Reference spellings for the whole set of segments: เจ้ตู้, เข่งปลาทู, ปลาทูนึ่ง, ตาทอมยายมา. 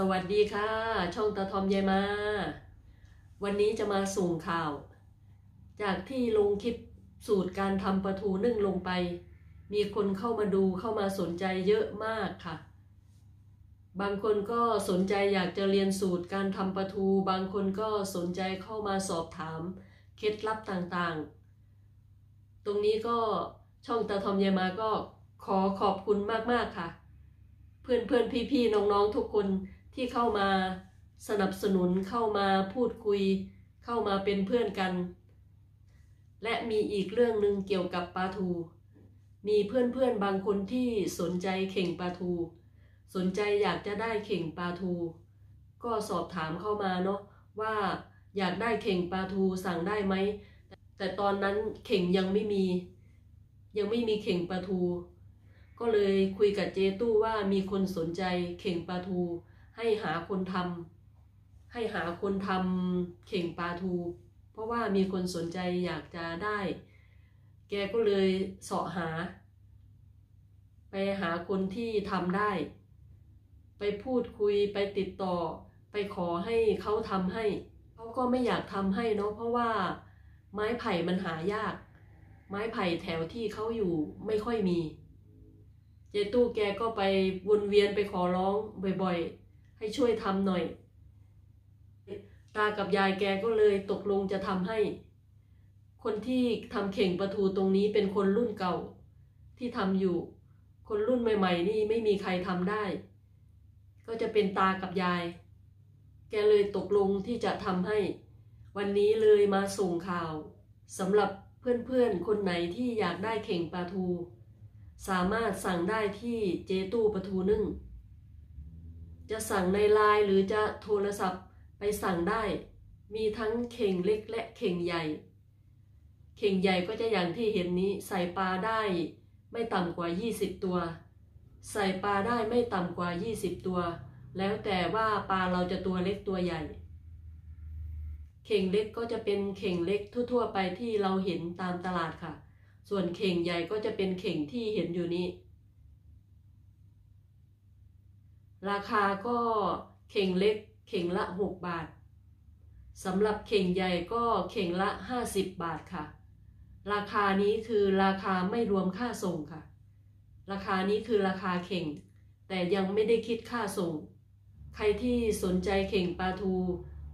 สวัสดีค่ะช่องตาทอมยายมาวันนี้จะมาส่งข่าวจากที่ลงคลิปสูตรการทำปลาทูนึ่งลงไปมีคนเข้ามาดูเข้ามาสนใจเยอะมากค่ะบางคนก็สนใจอยากจะเรียนสูตรการทำปลาทูบางคนก็สนใจเข้ามาสอบถามเคล็ดลับต่างๆตรงนี้ก็ช่องตาทอมยายมาก็ขอขอบคุณมากๆค่ะเพื่อนๆพี่ๆน้องๆทุกคนที่เข้ามาสนับสนุนเข้ามาพูดคุยเข้ามาเป็นเพื่อนกันและมีอีกเรื่องหนึ่งเกี่ยวกับปลาทูมีเพื่อนๆบางคนที่สนใจเข่งปลาทูสนใจอยากจะได้เข่งปลาทูก็สอบถามเข้ามาเนาะว่าอยากได้เข่งปลาทูสั่งได้ไหมแต่ตอนนั้นเข่งยังไม่มีเข่งปลาทูก็เลยคุยกับเจตู้ว่ามีคนสนใจเข่งปลาทูให้หาคนทำเข่งปลาทูเพราะว่ามีคนสนใจอยากจะได้แกก็เลยเสาะหาไปหาคนที่ทำได้ไปพูดคุยไปติดต่อไปขอให้เขาทำให้เขาก็ไม่อยากทำให้เนาะเพราะว่าไม้ไผ่มันหายากไม้ไผ่แถวที่เขาอยู่ไม่ค่อยมีเจตู้แกก็ไปวนเวียนไปขอร้องบ่อยๆให้ช่วยทำหน่อยตากับยายแกก็เลยตกลงจะทำให้คนที่ทำเข่งปลาทูตรงนี้เป็นคนรุ่นเก่าที่ทำอยู่คนรุ่นใหม่ๆนี่ไม่มีใครทำได้ก็จะเป็นตากับยายแกเลยตกลงที่จะทำให้วันนี้เลยมาส่งข่าวสำหรับเพื่อนๆคนไหนที่อยากได้เข่งปลาทูสามารถสั่งได้ที่เจตู้ปลาทูนึ่งจะสั่งในไลน์หรือจะโทรศัพท์ไปสั่งได้มีทั้งเข่งเล็กและเข่งใหญ่เข่งใหญ่ก็จะอย่างที่เห็นนี้ใส่ปลาได้ไม่ต่ำกว่า20ตัวใส่ปลาได้ไม่ต่ำกว่า20ตัวแล้วแต่ว่าปลาเราจะตัวเล็กตัวใหญ่เข่งเล็กก็จะเป็นเข่งเล็กทั่วๆไปที่เราเห็นตามตลาดค่ะส่วนเข่งใหญ่ก็จะเป็นเข่งที่เห็นอยู่นี้ราคาก็เข่งเล็กเข่งละ6บาทสำหรับเข่งใหญ่ก็เข่งละ50บาทค่ะราคานี้คือราคาไม่รวมค่าส่งค่ะราคานี้คือราคาเข่งแต่ยังไม่ได้คิดค่าส่งใครที่สนใจเข่งปลาทู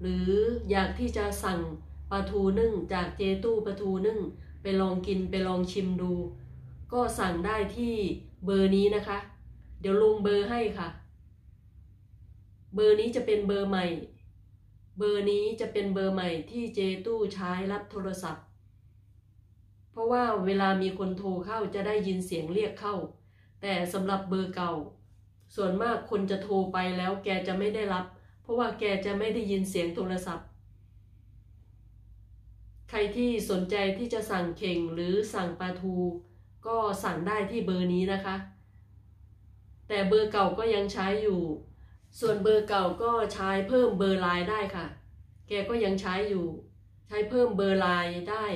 หรืออยากที่จะสั่งปลาทูนึ่งจากเจตู้ปลาทูนึ่งไปลองกินไปลองชิมดูก็สั่งได้ที่เบอร์นี้นะคะเดี๋ยวลงเบอร์ให้ค่ะเบอร์นี้จะเป็นเบอร์ใหม่เบอร์นี้จะเป็นเบอร์ใหม่ที่เจตู้ใช้รับโทรศัพท์เพราะว่าเวลามีคนโทรเข้าจะได้ยินเสียงเรียกเข้าแต่สำหรับเบอร์เก่าส่วนมากคนจะโทรไปแล้วแกจะไม่ได้รับเพราะว่าแกจะไม่ได้ยินเสียงโทรศัพท์ใครที่สนใจที่จะสั่งเข่งหรือสั่งปลาทูก็สั่งได้ที่เบอร์นี้นะคะแต่เบอร์เก่าก็ยังใช้อยู่ส่วนเบอร์เก่าก็ใช้เพิ่มเบอร์ไลน์ได้ค่ะแกก็ยังใช้อยู่ใช้เพิ่มเบอร์ไลน์ได้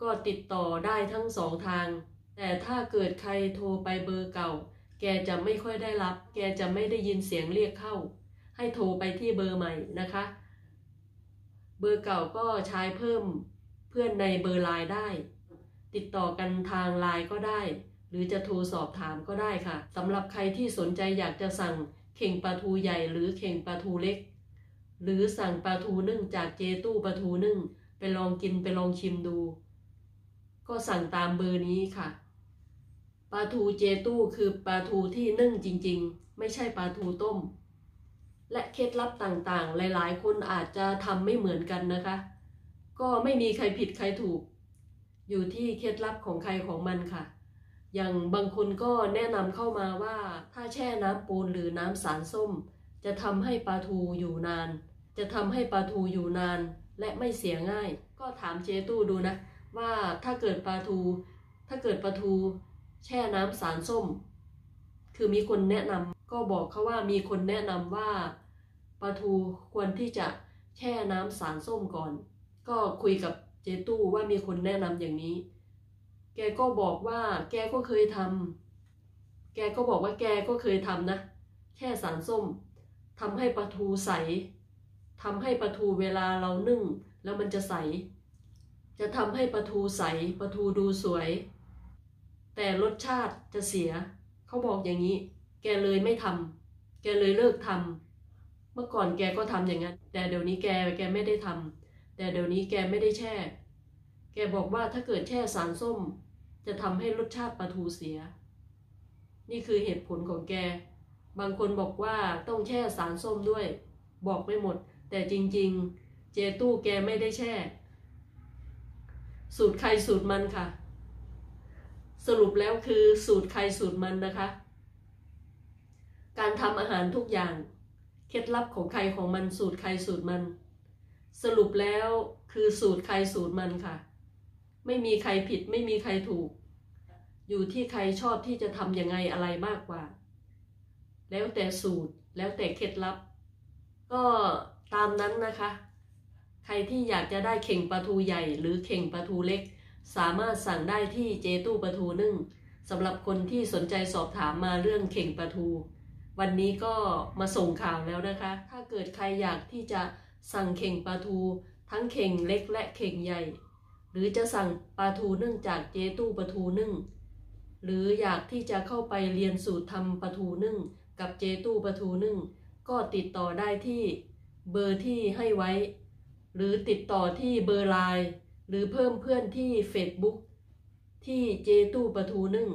ก็ติดต่อได้ทั้งสองทางแต่ถ้าเกิดใครโทรไปเบอร์เก่าแกจะไม่ค่อยได้รับแกจะไม่ได้ยินเสียงเรียกเข้าให้โทรไปที่เบอร์ใหม่นะคะเบอร์เก่าก็ใช้เพิ่มเพื่อนในเบอร์ไลน์ได้ติดต่อกันทางไลน์ก็ได้หรือจะโทรสอบถามก็ได้ค่ะสำหรับใครที่สนใจอยากจะสั่งเข่งปลาทูใหญ่หรือเข่งปลาทูเล็กหรือสั่งปลาทูนึ่งจากเจตู้ปลาทูนึ่งไปลองกินไปลองชิมดูก็สั่งตามเบอร์นี้ค่ะปลาทูเจตู้คือปลาทูที่นึ่งจริงๆไม่ใช่ปลาทูต้มและเคล็ดลับต่างๆหลายๆคนอาจจะทำไม่เหมือนกันนะคะก็ไม่มีใครผิดใครถูกอยู่ที่เคล็ดลับของใครของมันค่ะอย่างบางคนก็แนะนำเข้ามาว่าถ้าแช่น้ำปูนหรือน้ำสารส้มจะทำให้ปลาทูอยู่นานและไม่เสียง่ายก็ถามเจตู้ดูนะว่าถ้าเกิดปลาทูแช่น้ำสารส้มคือมีคนแนะนำก็บอกเขาว่ามีคนแนะนำว่าปลาทูควรที่จะแช่น้ำสารส้มก่อนก็คุยกับเจตู้ว่ามีคนแนะนำอย่างนี้แกก็บอกว่าแกก็เคยทำนะแช่สารส้ม ทำให้ปลาทูใสทำให้ปลาทูเวลาเรานึ่งแล้วมันจะใสจะทำให้ปลาทูใสปลาทูดูสวยแต่รสชาติจะเสียเขาบอกอย่างนี้แกเลยไม่ทำแกเลยเลิกทำเมื่อก่อนแกก็ทำอย่างนั้นแต่เดี๋ยวนี้แกไม่ได้ทำแต่เดี๋ยวนี้แกไม่ได้แช่แกบอกว่าถ้าเกิดแช่สารส้มจะทำให้รสชาติปลาทูเสียนี่คือเหตุผลของแกบางคนบอกว่าต้องแช่สารส้มด้วยบอกไม่หมดแต่จริงๆเจตู้แกไม่ได้แช่สูตรใครสูตรมันค่ะสรุปแล้วคือสูตรใครสูตรมันนะคะการทำอาหารทุกอย่างเคล็ดลับของใครของมันสูตรใครสูตรมันสรุปแล้วคือสูตรใครสูตรมันค่ะไม่มีใครผิดไม่มีใครถูกอยู่ที่ใครชอบที่จะทำยังไงอะไรมากกว่าแล้วแต่สูตรแล้วแต่เคล็ดลับก็ตามนั้นนะคะใครที่อยากจะได้เข่งปลาทูใหญ่หรือเข่งปลาทูเล็กสามารถสั่งได้ที่เจตู้ปลาทูนึ่งสำหรับคนที่สนใจสอบถามมาเรื่องเข่งปลาทูวันนี้ก็มาส่งข่าวแล้วนะคะถ้าเกิดใครอยากที่จะสั่งเข่งปลาทูทั้งเข่งเล็กและเข่งใหญ่หรือจะสั่งปลาทูนึ่งจากเจตู้ปลาทูนึ่งหรืออยากที่จะเข้าไปเรียนสูตรทำปลาทูนึ่งกับเจตู้ปลาทูนึ่งก็ติดต่อได้ที่เบอร์ที่ให้ไว้หรือติดต่อที่เบอร์ไลน์หรือเพิ่มเพื่อนที่ Facebook ที่เจตู้ปลาทูนึ่ง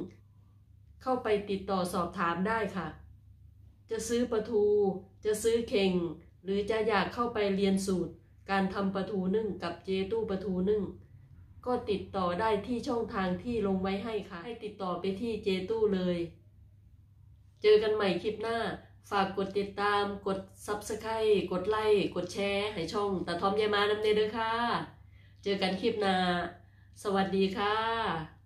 เข้าไปติดต่อสอบถามได้ค่ะจะซื้อปลาทูจะซื้อเข่งหรือจะอยากเข้าไปเรียนสูตรการทำปลาทูนึ่งกับเจตู้ปลาทูนึ่งก็ติดต่อได้ที่ช่องทางที่ลงไว้ให้ค่ะให้ติดต่อไปที่เจตู้เลยเจอกันใหม่คลิปหน้าฝากกดติดตามกด Subscribe กดไลค์กดแชร์ให้ช่องตาทอมยายมาน้ำเนยด้วยค่ะเจอกันคลิปหน้าสวัสดีค่ะ